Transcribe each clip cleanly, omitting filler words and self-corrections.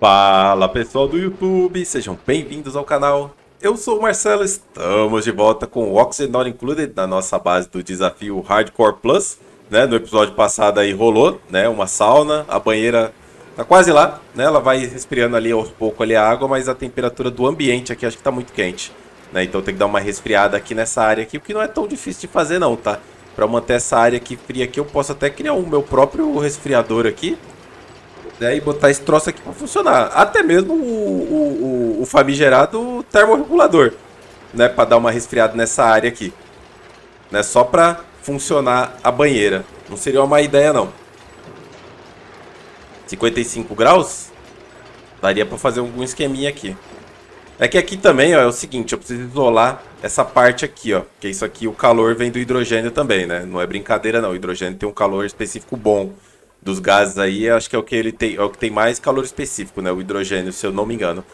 Fala pessoal do YouTube, sejam bem-vindos ao canal. Eu sou o Marcelo, estamos de volta com o Oxygen Not Included na nossa base do desafio Hardcore Plus. No episódio passado aí rolou uma sauna, a banheira tá quase lá, ela vai resfriando ali aos poucos ali a água, mas a temperatura do ambiente aqui acho que tá muito quente. Então tem que dar uma resfriada aqui nessa área aqui, o que não é tão difícil de fazer não, tá? Para manter essa área aqui fria aqui, eu posso até criar o meu próprio resfriador aqui. E botar esse troço aqui para funcionar. Até mesmo o famigerado termorregulador, para dar uma resfriada nessa área aqui, só para funcionar a banheira. Não seria uma má ideia não. 55 graus daria para fazer algum esqueminha aqui. É que aqui também, ó, é o seguinte, eu preciso isolar essa parte aqui, ó, porque isso aqui, o calor vem do hidrogênio também, Não é brincadeira não, o hidrogênio tem um calor específico bom. Dos gases aí, acho que é o que ele tem, é o que tem mais calor específico, O hidrogênio, se eu não me engano.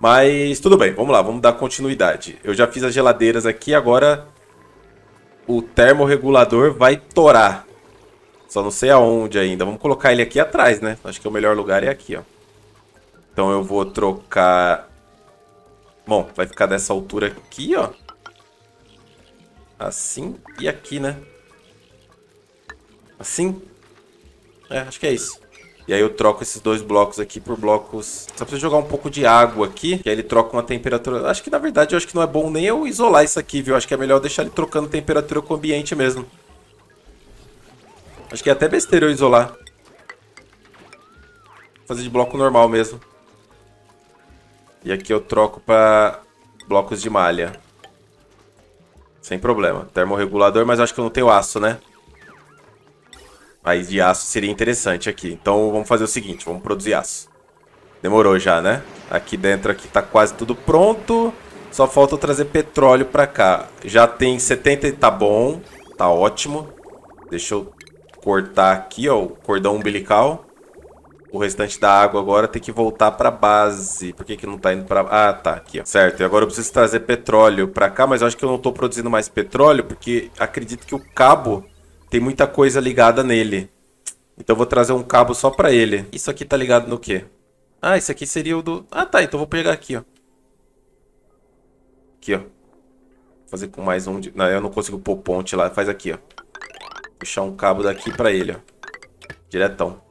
Mas tudo bem, vamos lá, vamos dar continuidade. Eu já fiz as geladeiras aqui, agora o termorregulador vai torar. Só não sei aonde ainda. Vamos colocar ele aqui atrás, Acho que o melhor lugar é aqui, ó. Então eu vou trocar. Bom, vai ficar dessa altura aqui, ó. Assim e aqui, Assim. Acho que é isso. E aí eu troco esses dois blocos aqui por blocos... Só preciso jogar um pouco de água aqui, que aí ele troca uma temperatura... Acho que, na verdade, eu acho que não é bom nem eu isolar isso aqui, viu? Acho que é melhor deixar ele trocando temperatura com o ambiente mesmo. Acho que é até besteira eu isolar. Vou fazer de bloco normal mesmo. E aqui eu troco para blocos de malha. Sem problema. Termorregulador, mas acho que eu não tenho aço, Aí de aço seria interessante aqui. Então vamos fazer o seguinte, vamos produzir aço. Demorou já, Aqui dentro aqui tá quase tudo pronto. Só falta eu trazer petróleo pra cá. Já tem 70, tá bom. Tá ótimo. Deixa eu cortar aqui, ó, o cordão umbilical. O restante da água agora tem que voltar pra base. Por que que não tá indo pra... Ah, tá, aqui, ó. Certo, e agora eu preciso trazer petróleo pra cá. Mas eu acho que eu não tô produzindo mais petróleo, porque acredito que o cabo... Tem muita coisa ligada nele. Então eu vou trazer um cabo só pra ele. Isso aqui tá ligado no quê? Ah, isso aqui seria o do... Ah, tá. Então eu vou pegar aqui, ó. Aqui, ó. Vou fazer com mais um... Não, eu não consigo pôr ponte lá. Faz aqui, ó. Puxar um cabo daqui pra ele, ó. Diretão.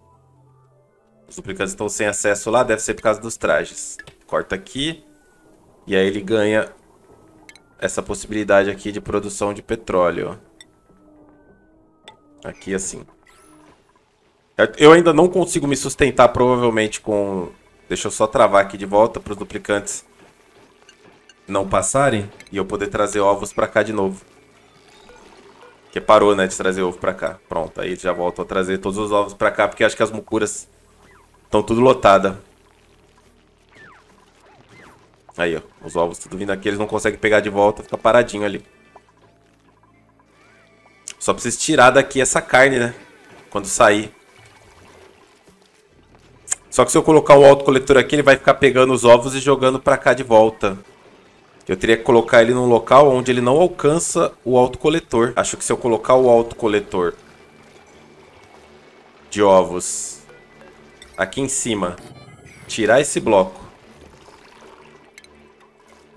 Os duplicantes estão sem acesso lá. Deve ser por causa dos trajes. Corta aqui. E aí ele ganha essa possibilidade aqui de produção de petróleo, ó. Aqui assim. Eu ainda não consigo me sustentar provavelmente com... Deixa eu só travar aqui de volta para os duplicantes não passarem. E eu poder trazer ovos para cá de novo. Porque parou, de trazer ovo para cá. Pronto, aí já volto a trazer todos os ovos para cá. Porque acho que as mucuras estão tudo lotadas. Aí, ó. Os ovos tudo vindo aqui. Eles não conseguem pegar de volta. Fica paradinho ali. Só preciso tirar daqui essa carne, Quando sair. Só que se eu colocar o autocoletor aqui, ele vai ficar pegando os ovos e jogando pra cá de volta. Eu teria que colocar ele num local onde ele não alcança o autocoletor. Acho que se eu colocar o autocoletor de ovos aqui em cima, tirar esse bloco.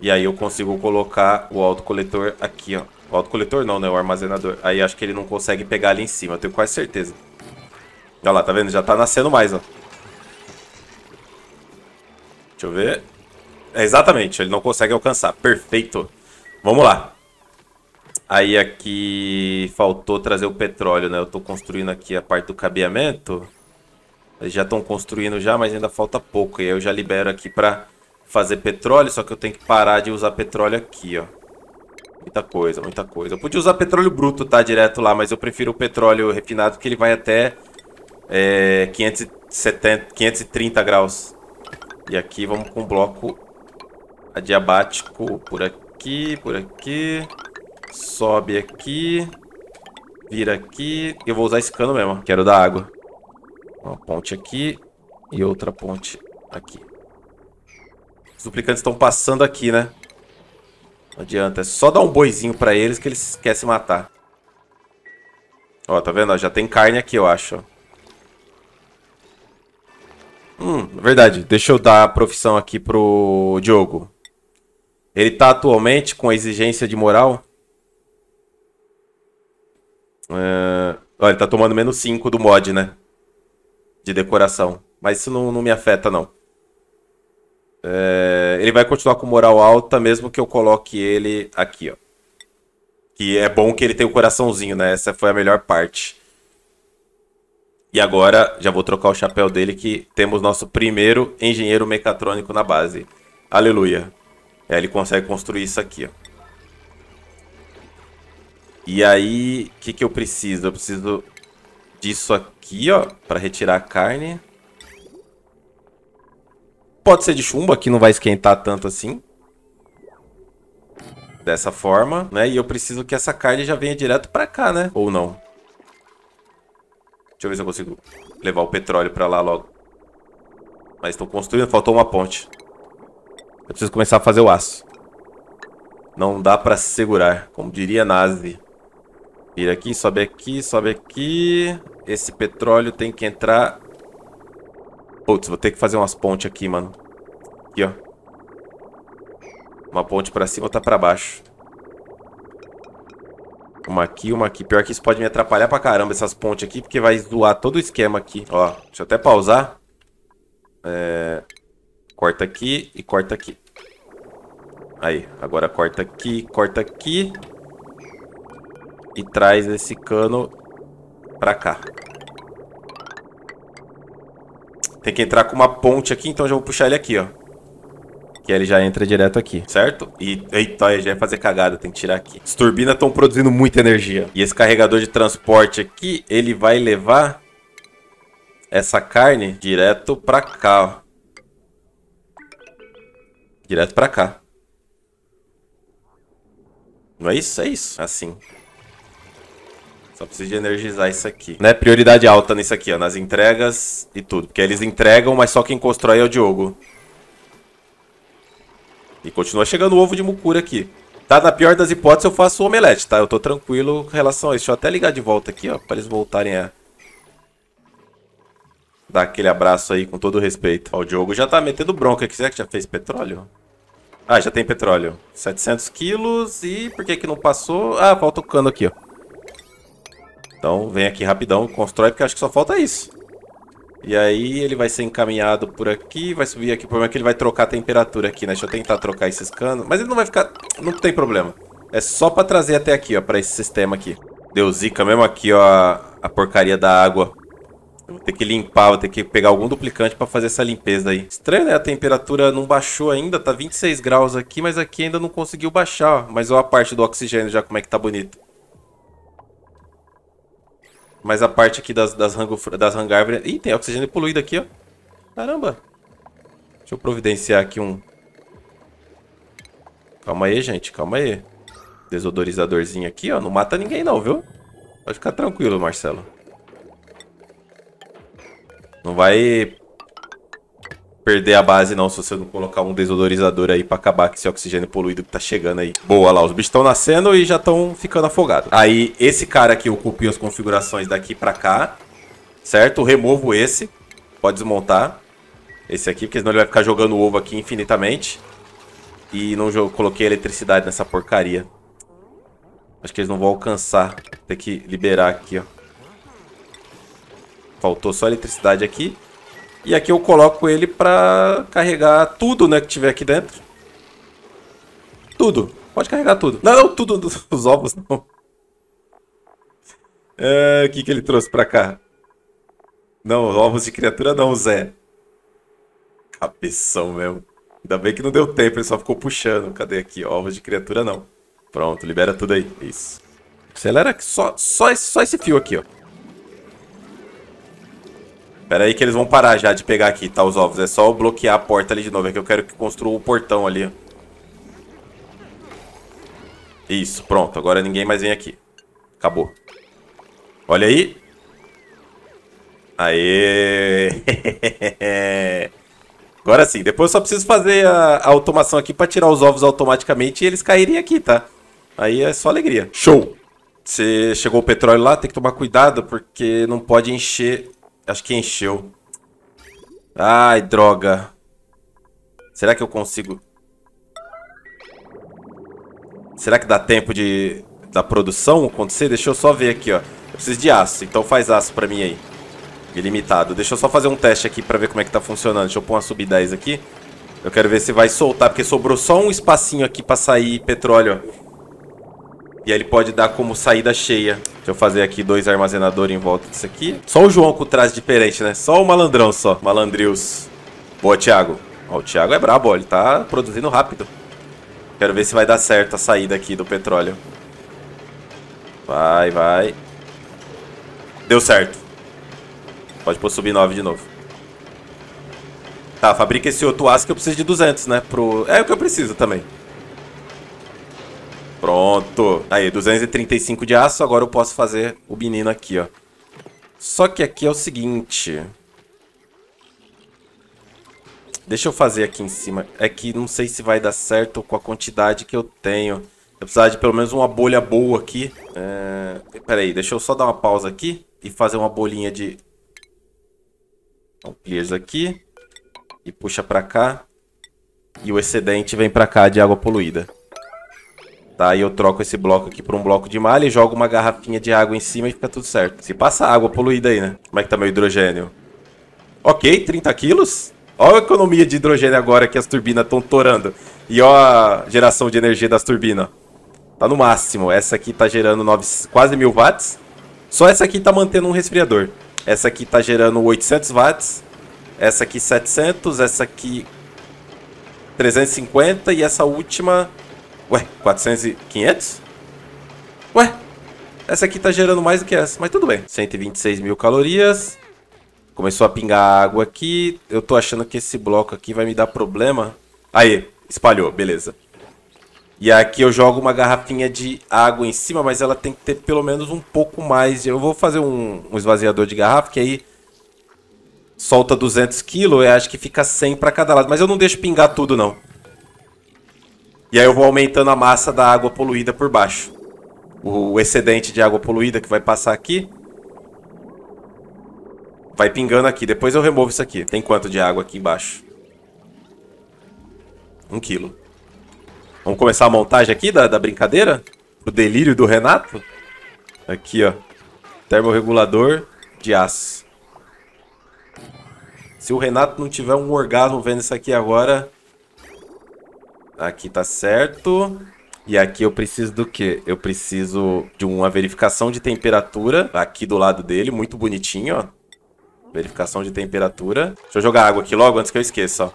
E aí eu consigo colocar o autocoletor aqui, ó. O autocoletor não, O armazenador. Aí acho que ele não consegue pegar ali em cima. Eu tenho quase certeza. Olha lá, tá vendo? Já tá nascendo mais, ó. Deixa eu ver. É, exatamente, ele não consegue alcançar. Perfeito. Vamos lá. Aí aqui faltou trazer o petróleo, Eu tô construindo aqui a parte do cabeamento. Eles já estão construindo já, mas ainda falta pouco. E aí eu já libero aqui pra fazer petróleo, só que eu tenho que parar de usar petróleo aqui, ó. Muita coisa, muita coisa. Eu podia usar petróleo bruto, direto lá, mas eu prefiro o petróleo refinado, porque ele vai até 530 graus. E aqui vamos com um bloco adiabático por aqui. Sobe aqui. Vira aqui. Eu vou usar esse cano mesmo, quero da água. Uma ponte aqui e outra ponte aqui. Os duplicantes estão passando aqui, Não adianta, é só dar um boizinho pra eles que eles querem se matar. Ó, tá vendo? Já tem carne aqui, eu acho. Verdade. Deixa eu dar a profissão aqui pro Diogo. Ele tá atualmente com exigência de moral? Olha, ele tá tomando menos 5 do mod, né? De decoração. Mas isso não me afeta, não. Ele vai continuar com moral alta, mesmo que eu coloque ele aqui, ó. Que é bom que ele tem o coraçãozinho, né? Essa foi a melhor parte. E agora, já vou trocar o chapéu dele, que temos nosso primeiro engenheiro mecatrônico na base. Aleluia. Aí ele consegue construir isso aqui, ó. E aí, o que que eu preciso? Eu preciso disso aqui, ó, pra retirar a carne. Pode ser de chumbo, aqui não vai esquentar tanto assim. Dessa forma, né? E eu preciso que essa carne já venha direto pra cá, né? Ou não. Deixa eu ver se eu consigo levar o petróleo pra lá logo. Mas estou construindo, faltou uma ponte. Eu preciso começar a fazer o aço. Não dá pra segurar, como diria Nazi. Vira aqui, sobe aqui, sobe aqui. Esse petróleo tem que entrar. Putz, vou ter que fazer umas pontes aqui, mano. Aqui, ó. Uma ponte pra cima, outra pra baixo. Uma aqui, uma aqui. Pior que isso pode me atrapalhar pra caramba, essas pontes aqui, porque vai zoar todo o esquema aqui. Ó, deixa eu até pausar. Corta aqui e corta aqui. Aí, agora corta aqui... E traz esse cano pra cá. Tem que entrar com uma ponte aqui, então já vou puxar ele aqui, ó. Que ele já entra direto aqui, certo? E, eita, já ia fazer cagada, tem que tirar aqui. As turbinas estão produzindo muita energia. E esse carregador de transporte aqui, ele vai levar essa carne direto pra cá, ó. Direto pra cá. Não é isso? É isso. Assim. Só preciso de energizar isso aqui, né? Prioridade alta nisso aqui, ó. Nas entregas e tudo. Porque eles entregam, mas só quem constrói é o Diogo. E continua chegando o ovo de mucura aqui. Tá? Na pior das hipóteses eu faço o omelete, tá? Eu tô tranquilo com relação a isso. Deixa eu até ligar de volta aqui, ó. Pra eles voltarem a... dar aquele abraço aí com todo o respeito. Ó, o Diogo já tá metendo bronca aqui. Será que já fez petróleo? Ah, já tem petróleo. 700 quilos e... por que que não passou? Ah, falta o cano aqui, ó. Então, vem aqui rapidão, constrói, porque acho que só falta isso. E aí, ele vai ser encaminhado por aqui, vai subir aqui. O problema é que ele vai trocar a temperatura aqui, né? Deixa eu tentar trocar esses canos. Mas ele não vai ficar... não tem problema. É só pra trazer até aqui, ó, pra esse sistema aqui. Deu zica mesmo aqui, ó, a porcaria da água. Vou ter que limpar, vou ter que pegar algum duplicante pra fazer essa limpeza aí. Estranho, né? A temperatura não baixou ainda, tá 26 graus aqui, mas aqui ainda não conseguiu baixar, ó. Mas olha a parte do oxigênio já, como é que tá bonito. Mas a parte aqui das hangárveres... ih, tem oxigênio poluído aqui, ó. Caramba. Deixa eu providenciar aqui um... calma aí, gente, calma aí. Desodorizadorzinho aqui, ó. Não mata ninguém não, viu? Pode ficar tranquilo, Marcelo. Não vai perder a base não se você não colocar um desodorizador aí pra acabar com esse oxigênio poluído que tá chegando aí. Boa, lá, os bichos estão nascendo e já estão ficando afogados. Aí esse cara aqui, eu copio as configurações daqui pra cá, certo? Removo esse, pode desmontar esse aqui, porque senão ele vai ficar jogando ovo aqui infinitamente. E não coloquei eletricidade nessa porcaria. Acho que eles não vão alcançar, tem que liberar aqui, ó. Faltou só eletricidade aqui. E aqui eu coloco ele pra carregar tudo, né, que tiver aqui dentro. Tudo. Pode carregar tudo. Não, não, tudo dos ovos, não. O que que ele trouxe pra cá? Não, ovos de criatura não, Zé. Cabeção mesmo. Ainda bem que não deu tempo, ele só ficou puxando. Cadê aqui? Ovos de criatura não. Pronto, libera tudo aí. Isso. Acelera só esse fio aqui, ó. Pera aí que eles vão parar já de pegar aqui, tá, os ovos. É só eu bloquear a porta ali de novo. É que eu quero que construa o portão ali, ó. Isso, pronto. Agora ninguém mais vem aqui. Acabou. Olha aí. Aê! Agora sim. Depois eu só preciso fazer a automação aqui pra tirar os ovos automaticamente e eles caírem aqui, tá? Aí é só alegria. Show! Você chegou o petróleo lá, tem que tomar cuidado porque não pode encher... acho que encheu. Ai, droga. Será que eu consigo? Será que dá tempo de... da produção acontecer? Deixa eu só ver aqui, ó. Eu preciso de aço, então faz aço pra mim aí. Ilimitado. Deixa eu só fazer um teste aqui pra ver como é que tá funcionando. Deixa eu pôr uma sub-10 aqui. Eu quero ver se vai soltar, porque sobrou só um espacinho aqui pra sair petróleo. E aí ele pode dar como saída cheia. Deixa eu fazer aqui 2 armazenadores em volta disso aqui. Só o João com o traje diferente, né? Só o malandrão só. Malandrios. Boa, Thiago. Ó, o Thiago é brabo, ó. Ele tá produzindo rápido. Quero ver se vai dar certo a saída aqui do petróleo. Vai, vai. Deu certo. Pode pôr sub-9 de novo. Tá, fabrica esse outro aço que eu preciso de 200, né? É o que eu preciso também. Pronto. Aí, 235 de aço. Agora eu posso fazer o menino aqui, ó. Só que aqui é o seguinte. Deixa eu fazer aqui em cima. É que não sei se vai dar certo com a quantidade que eu tenho. Eu precisava de pelo menos uma bolha boa aqui. Pera aí, deixa eu só dar uma pausa aqui e fazer uma bolinha de... Então, players aqui. E puxa pra cá. E o excedente vem pra cá de água poluída. Tá, e eu troco esse bloco aqui por um bloco de malha e jogo uma garrafinha de água em cima e fica tudo certo. Se passa água poluída aí, né? Como é que tá meu hidrogênio? Ok, 30 quilos. Olha a economia de hidrogênio agora que as turbinas estão torando. E olha a geração de energia das turbinas. Tá no máximo. Essa aqui tá gerando quase 1000 watts. Só essa aqui tá mantendo um resfriador. Essa aqui tá gerando 800 watts. Essa aqui 700. Essa aqui 350. E essa última... Ué, 400 e 500? Ué, essa aqui tá gerando mais do que essa. Mas tudo bem. 126 mil calorias. Começou a pingar água aqui. Eu tô achando que esse bloco aqui vai me dar problema. Aí, espalhou. Beleza. E aqui eu jogo uma garrafinha de água em cima, mas ela tem que ter pelo menos um pouco mais. Eu vou fazer um esvaziador de garrafa, que aí solta 200 kg, acho que fica 100 para cada lado. Mas eu não deixo pingar tudo, não. E aí eu vou aumentando a massa da água poluída por baixo. O excedente de água poluída que vai passar aqui vai pingando aqui. Depois eu removo isso aqui. Tem quanto de água aqui embaixo? 1 kg. Vamos começar a montagem aqui da brincadeira? O delírio do Renato? Aqui, ó. Termorregulador de aço. Se o Renato não tiver um orgasmo vendo isso aqui agora... Aqui tá certo. E aqui eu preciso do quê? Eu preciso de uma verificação de temperatura aqui do lado dele. Muito bonitinho, ó. Verificação de temperatura. Deixa eu jogar água aqui logo antes que eu esqueça, ó.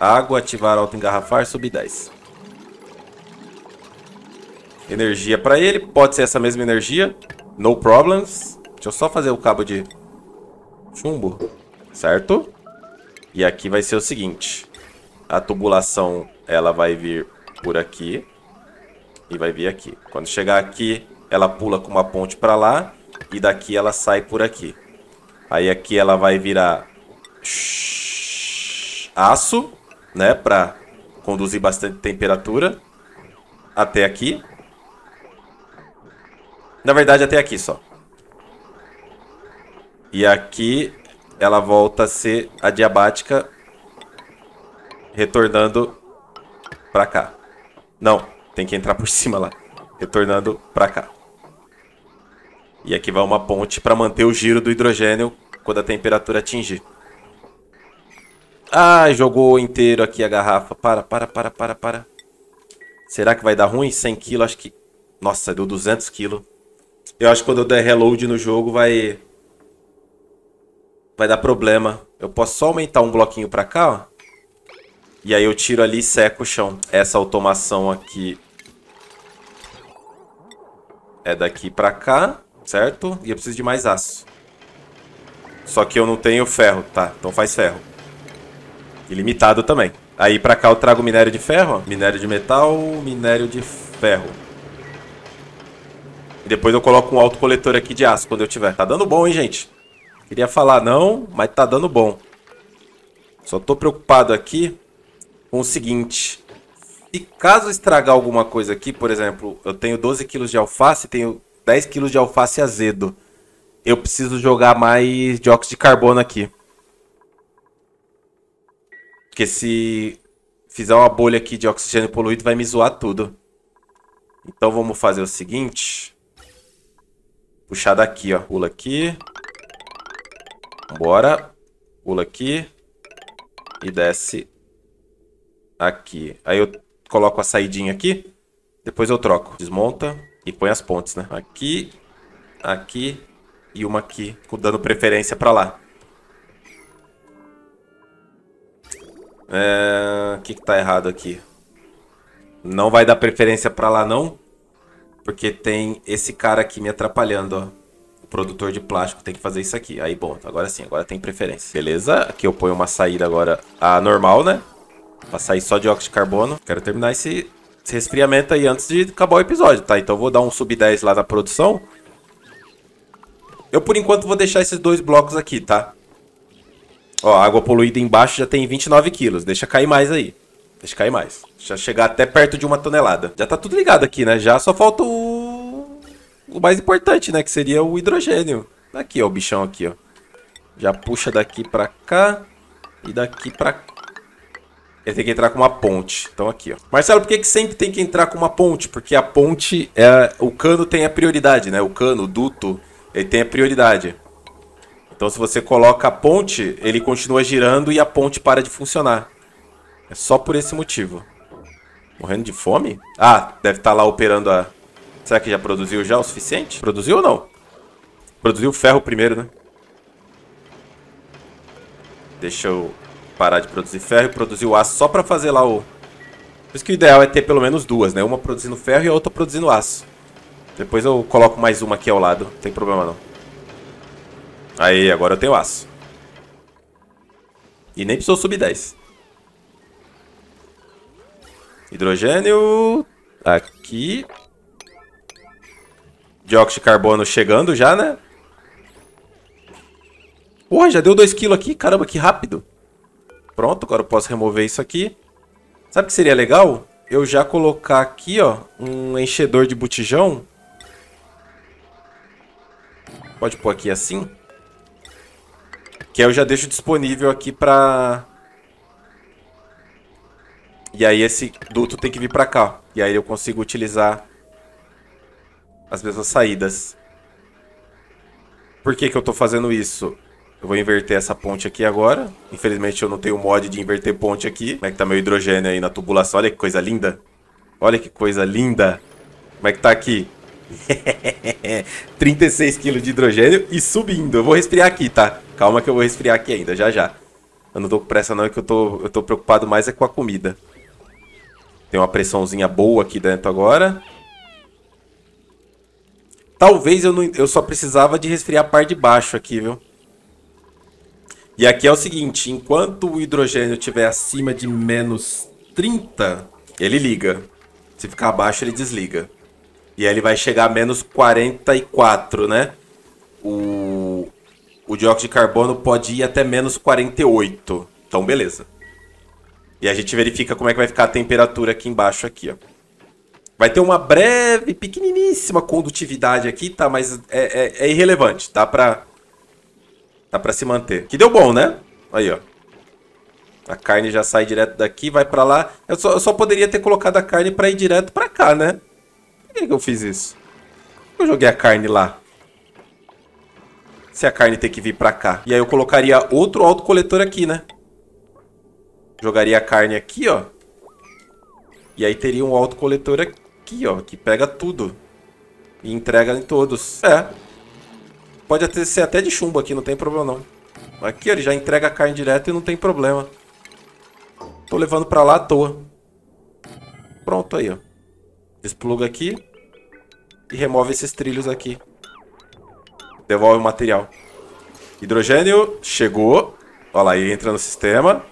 Água, ativar, auto-engarrafar, subir 10. Energia pra ele, pode ser essa mesma energia. No problems. Deixa eu só fazer o cabo de chumbo, certo? E aqui vai ser o seguinte. A tubulação, ela vai vir por aqui e vai vir aqui. Quando chegar aqui, ela pula com uma ponte pra lá e daqui ela sai por aqui. Aí aqui ela vai virar aço, né? Pra conduzir bastante temperatura até aqui. Na verdade, até aqui só. E aqui ela volta a ser adiabática, retornando pra cá. Não, tem que entrar por cima lá. Retornando pra cá. E aqui vai uma ponte pra manter o giro do hidrogênio quando a temperatura atingir. Ah, jogou inteiro aqui a garrafa. Para. Será que vai dar ruim? 100 kg, acho que... Nossa, deu 200 kg. Eu acho que quando eu der reload no jogo vai dar problema. Eu posso só aumentar um bloquinho pra cá, ó. E aí eu tiro ali e seco o chão. Essa automação aqui é daqui pra cá, certo? E eu preciso de mais aço. Só que eu não tenho ferro, tá? Então faz ferro. Ilimitado também. Aí pra cá eu trago minério de ferro, ó. Minério de metal, minério de ferro. E depois eu coloco um autocoletor aqui de aço quando eu tiver. Tá dando bom, hein, gente? Queria falar não, mas tá dando bom. Só tô preocupado aqui com o seguinte. Se caso estragar alguma coisa aqui, por exemplo, eu tenho 12 kg de alface e tenho 10 kg de alface azedo. Eu preciso jogar mais dióxido de carbono aqui. Porque se fizer uma bolha aqui de oxigênio poluído, vai me zoar tudo. Então vamos fazer o seguinte. Puxar daqui, ó. Pula aqui. Bora. Pula aqui. E desce aqui. Aí eu coloco a saidinha aqui. Depois eu troco. Desmonta e põe as pontes, né? Aqui, aqui e uma aqui. Dando preferência pra lá. O que que tá errado aqui? Não vai dar preferência pra lá, não. Porque tem esse cara aqui me atrapalhando, ó. O produtor de plástico tem que fazer isso aqui. Aí, bom, agora sim, agora tem preferência. Beleza, aqui eu ponho uma saída agora a normal, né? Pra sair só dióxido de carbono. Quero terminar esse resfriamento aí antes de acabar o episódio, tá? Então eu vou dar um sub-10 lá na produção. Eu, por enquanto, vou deixar esses dois blocos aqui, tá? Ó, a água poluída embaixo já tem 29 quilos. Deixa cair mais aí. Deixa cair mais. Deixa chegar até perto de 1 tonelada. Já tá tudo ligado aqui, né? Já só falta o mais importante, né? Que seria o hidrogênio. Aqui, ó, o bichão aqui, ó. Já puxa daqui pra cá e daqui pra cá. Ele tem que entrar com uma ponte. Então aqui, ó. Marcelo, por que que sempre tem que entrar com uma ponte? Porque a ponte, o cano tem a prioridade, né? O cano, o duto, ele tem a prioridade. Então se você coloca a ponte, ele continua girando e a ponte para de funcionar. É só por esse motivo. Morrendo de fome? Ah, deve estar lá operando a... Será que já produziu já o suficiente? Produziu ou não? Produziu ferro primeiro, né? Deixa eu parar de produzir ferro e produzir o aço só pra fazer lá o... Por isso que o ideal é ter pelo menos duas, né? Uma produzindo ferro e a outra produzindo aço. Depois eu coloco mais uma aqui ao lado. Não tem problema não. Aí, agora eu tenho aço. E nem precisou subir 10. Hidrogênio. Aqui. Dióxido de carbono chegando já, né? Porra, já deu 2 kg aqui. Caramba, que rápido. Pronto, agora eu posso remover isso aqui. Sabe o que seria legal? Eu já colocar aqui, ó, um enchedor de botijão. Pode pôr aqui assim. Que aí eu já deixo disponível aqui pra... E aí esse duto tem que vir pra cá. E aí eu consigo utilizar as mesmas saídas. Por que que eu tô fazendo isso? Eu vou inverter essa ponte aqui agora. Infelizmente eu não tenho mod de inverter ponte aqui. Como é que tá meu hidrogênio aí na tubulação? Olha que coisa linda. Olha que coisa linda. Como é que tá aqui? 36 kg de hidrogênio e subindo. Eu vou resfriar aqui, tá? Calma que eu vou resfriar aqui ainda, já já. Eu não tô com pressa não, é que eu tô preocupado mais é com a comida. Tem uma pressãozinha boa aqui dentro agora. Talvez eu só precisava de resfriar a parte de baixo aqui, viu? E aqui é o seguinte, enquanto o hidrogênio estiver acima de menos 30, ele liga. Se ficar abaixo, ele desliga. E aí ele vai chegar a menos 44, né? O dióxido de carbono pode ir até menos 48. Então, beleza. E a gente verifica como é que vai ficar a temperatura aqui embaixo, aqui, ó. Vai ter uma breve, pequeniníssima condutividade aqui, tá? Mas é irrelevante, dá pra... Dá pra se manter. Que deu bom, né? Aí, ó. A carne já sai direto daqui, vai pra lá. Eu só poderia ter colocado a carne pra ir direto pra cá, né? Por que que eu fiz isso? Por que eu joguei a carne lá? Se a carne tem que vir pra cá. E aí eu colocaria outro autocoletor aqui, né? Jogaria a carne aqui, ó. E aí teria um autocoletor aqui, ó. Que pega tudo. E entrega em todos. É. Pode até ser até de chumbo aqui, não tem problema não. Aqui ó, ele já entrega a carne direto e não tem problema. Tô levando pra lá à toa. Pronto aí, ó. Despluga aqui. E remove esses trilhos aqui. Devolve o material. Hidrogênio chegou. Olha lá, ele entra no sistema.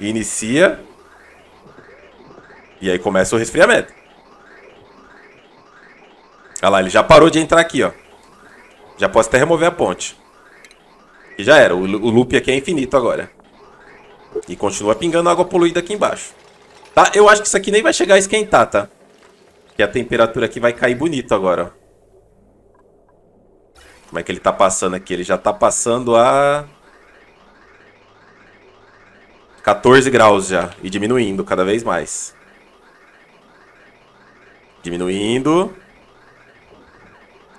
Inicia. E aí começa o resfriamento. Olha lá, ele já parou de entrar aqui, ó. Já posso até remover a ponte. E já era. O loop aqui é infinito agora. E continua pingando água poluída aqui embaixo. Tá? Eu acho que isso aqui nem vai chegar a esquentar, tá? Porque a temperatura aqui vai cair bonito agora. Como é que ele tá passando aqui? Ele já tá passando a... 14 graus já. E diminuindo cada vez mais. Diminuindo.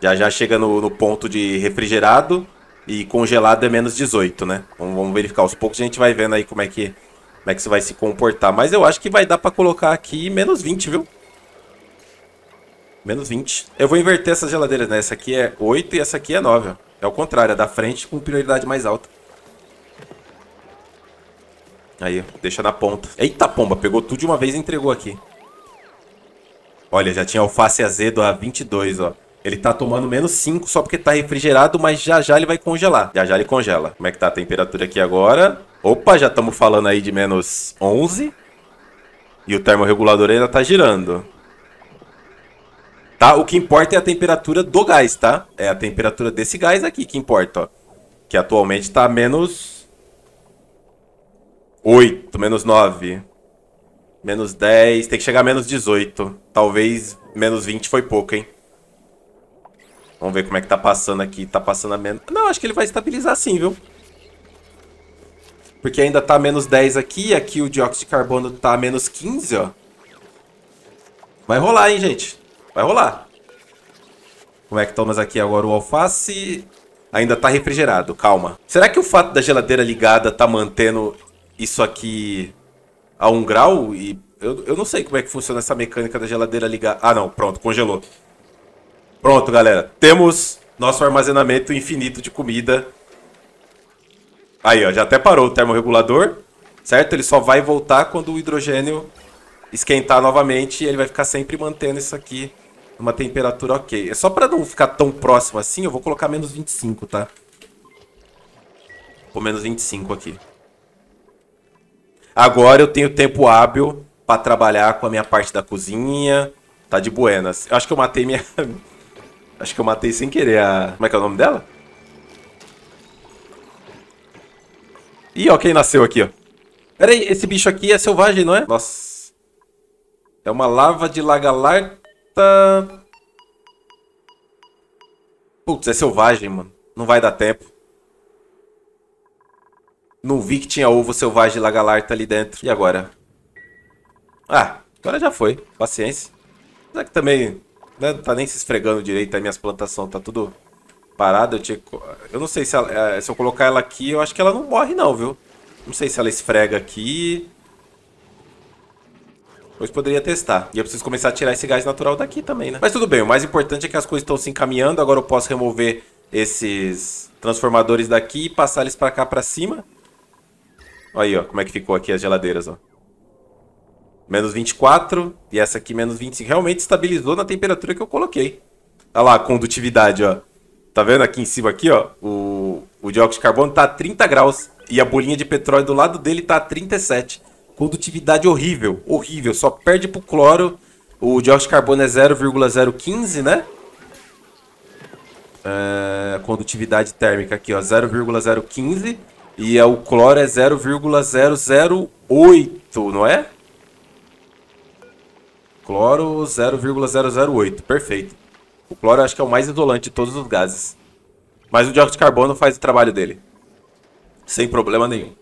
Já já chega no ponto de refrigerado. E congelado é menos 18, né? Vamos verificar aos poucos. A gente vai vendo aí como é que isso vai se comportar. Mas eu acho que vai dar pra colocar aqui menos 20, viu? Menos 20. Eu vou inverter essas geladeiras, né? Essa aqui é 8 e essa aqui é 9, ó. É o contrário, é da frente com prioridade mais alta. Aí, deixa na ponta. Eita pomba, pegou tudo de uma vez e entregou aqui. Olha, já tinha alface azedo a 22, ó. Ele tá tomando menos 5 só porque tá refrigerado, mas já já ele vai congelar. Já já ele congela. Como é que tá a temperatura aqui agora? Opa, já estamos falando aí de menos 11. E o termorregulador ainda tá girando. Tá? O que importa é a temperatura do gás, tá? É a temperatura desse gás aqui que importa, ó. Que atualmente tá menos 8, menos 9, menos 10. Tem que chegar a menos 18. Talvez menos 20 foi pouco, hein? Vamos ver como é que tá passando aqui. Tá passando a menos... Não, acho que ele vai estabilizar sim, viu? Porque ainda tá menos 10 aqui. Aqui o dióxido de carbono tá menos 15, ó. Vai rolar, hein, gente? Vai rolar. Como é que estamos aqui agora? O alface ainda tá refrigerado. Calma. Será que o fato da geladeira ligada tá mantendo isso aqui a 1 grau? E eu não sei como é que funciona essa mecânica da geladeira ligada. Ah, não. Pronto. Congelou. Pronto, galera. Temos nosso armazenamento infinito de comida. Aí, ó. Já até parou o termorregulador, certo? Ele só vai voltar quando o hidrogênio esquentar novamente. E ele vai ficar sempre mantendo isso aqui numa temperatura ok. É só pra não ficar tão próximo assim, eu vou colocar menos 25, tá? Vou menos 25 aqui. Agora eu tenho tempo hábil pra trabalhar com a minha parte da cozinha. Tá de buenas. Eu acho que eu matei minha... Acho que eu matei sem querer a... Como é que é o nome dela? Ih, ó, quem nasceu aqui, ó. Pera aí, esse bicho aqui é selvagem, não é? Nossa. É uma lava de lagalarta... Putz, é selvagem, mano. Não vai dar tempo. Não vi que tinha ovo selvagem de lagalarta ali dentro. E agora? Ah, agora já foi. Paciência. Será que também... Não tá nem se esfregando direito aí, minhas plantações, tá tudo parado. Eu não sei se, se eu colocar ela aqui, eu acho que ela não morre não, viu? Não sei se ela esfrega aqui. Depois poderia testar. E eu preciso começar a tirar esse gás natural daqui também, né? Mas tudo bem, o mais importante é que as coisas estão se encaminhando. Agora eu posso remover esses transformadores daqui e passar eles pra cá, pra cima. Aí, ó, como é que ficou aqui as geladeiras, ó. Menos 24. E essa aqui, menos 25. Realmente estabilizou na temperatura que eu coloquei. Olha lá a condutividade, ó. Tá vendo aqui em cima, aqui, ó? O dióxido de carbono tá a 30 graus. E a bolinha de petróleo do lado dele tá a 37. Condutividade horrível. Horrível. Só perde pro cloro. O dióxido de carbono é 0,015, né? Condutividade térmica aqui, ó. 0,015. E o cloro é 0,008, não é? Cloro 0,008, perfeito. O cloro eu acho que é o mais isolante de todos os gases. Mas o dióxido de carbono faz o trabalho dele. Sem problema nenhum.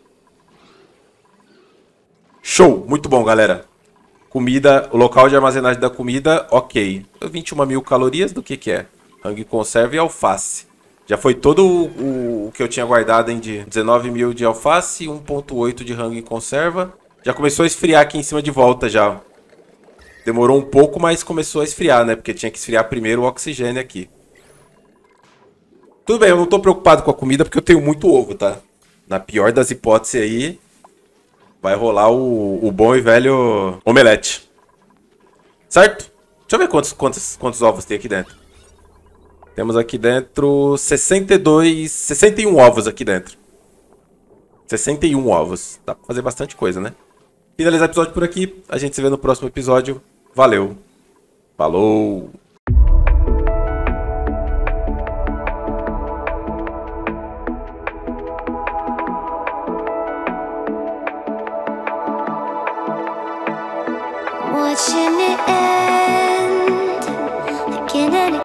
Show! Muito bom, galera. Comida, o local de armazenagem da comida, ok. 21 mil calorias, do que é? Rango, conserva e alface. Já foi todo o que eu tinha guardado, hein, de 19 mil de alface, 1.8 de rango e conserva. Já começou a esfriar aqui em cima de volta já. Demorou um pouco, mas começou a esfriar, né? Porque tinha que esfriar primeiro o oxigênio aqui. Tudo bem, eu não tô preocupado com a comida porque eu tenho muito ovo, tá? Na pior das hipóteses aí, vai rolar o bom e velho omelete. Certo? Deixa eu ver quantos ovos tem aqui dentro. Temos aqui dentro 61 ovos aqui dentro. 61 ovos. Dá pra fazer bastante coisa, né? Finalizar o episódio por aqui. A gente se vê no próximo episódio. Valeu. Falou.